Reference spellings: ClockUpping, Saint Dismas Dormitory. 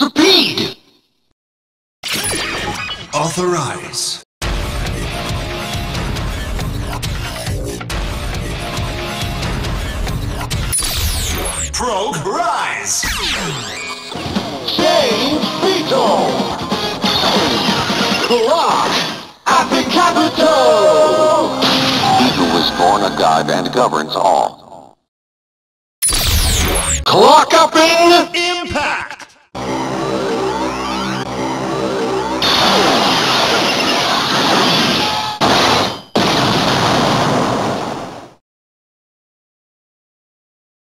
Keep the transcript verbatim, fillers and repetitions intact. Repeat. Authorize. Prog rise. Change veto. Clock at the Capitol. He who was born a god and governs all. Clock upping impact.